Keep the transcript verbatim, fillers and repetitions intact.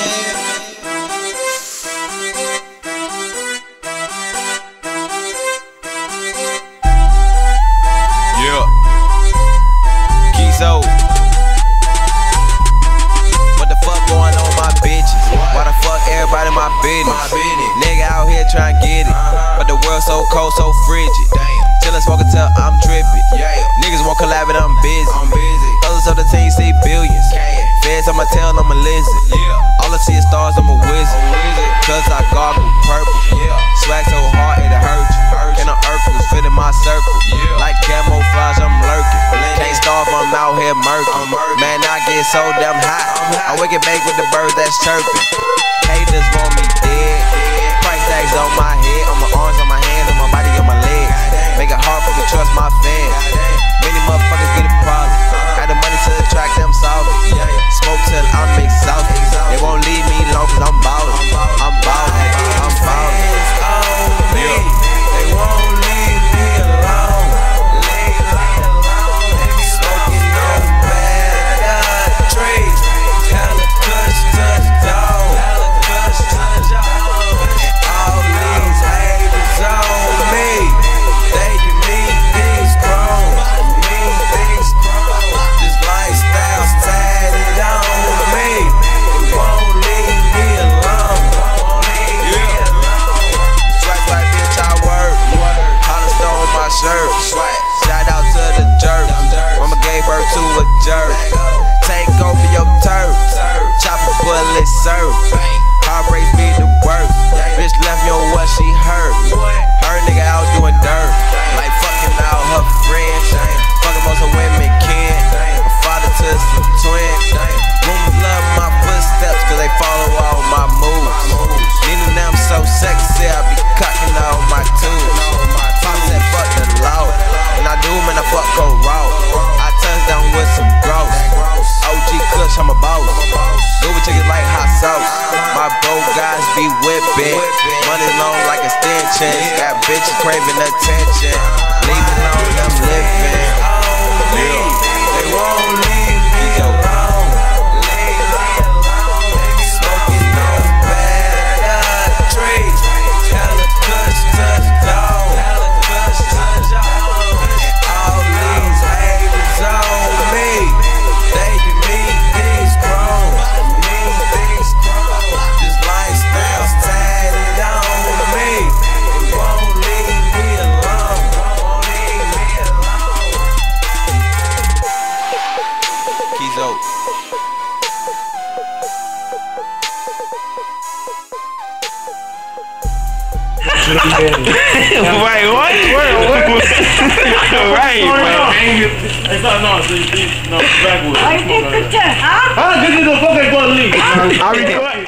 Yeah, Keith O. What the fuck going on, my bitches? Why the fuck everybody in my business? Nigga out here tryna get it, but the world so cold, so frigid. Chillin', smokin' till I'm drippin'. Niggas won't collab, but I'm busy. Up the team, see billions. Feds on my tail, I'm a lizard. All I see is stars, I'm a wizard. Cause I gargle purple. Swag so hard, it'll hurt you. Can the earth was fit in my circle. Like camouflage, I'm lurking. Can't starve, I'm out here murking. Man, I get so damn hot. I wake and bake with the birds that's chirping. Haters want me dead. Price tags on my head, on my arms, on my hands, on my body, on my legs. Make it hard for me to trust my fans. Many motherfuckers get a problem. To the track, I'm solving. Smoke till I'm exhausted. They won't leave me long cause I'm ballin'. I'm ballin', I'm ballin'. Yeah. They won't leave me alone. Leave me alone. Smoking on bad trees. Calacush, touch dog. Calacush, touch dog. All these haters on me. They do me things grown. Me things grown. Lifestyle's tatted on me. It won't leave me alone. Swag like bitch, I work. Hollis on my shirt. Shout out to the jerk. Mama gave birth to a jerk. Take over your turf. Chop a bullet, serve. Heartbreak be the worst. Bitch left me on what she heard. Her nigga out doing dirt. Like fucking out her friends. Fucking most of women can't. Twins, rumors love my footsteps cause they follow all my moves. Needing them so sexy, I be cocking all my tubes. Pop that fuck the law, and I do, man, I fuck go raw. I touch down with some gross. O G Kush, I'm a boss. Google chickens like hot sauce. My bro guys be whipping. Money long like extensions. Got bitches craving attention. Leave me alone, I'm living. They won't leave. Keith O. Wait, what? Wait, what? Right, it's not, no, it's, it's, no, backwards. I think the test. Huh? This is the fucking ball league.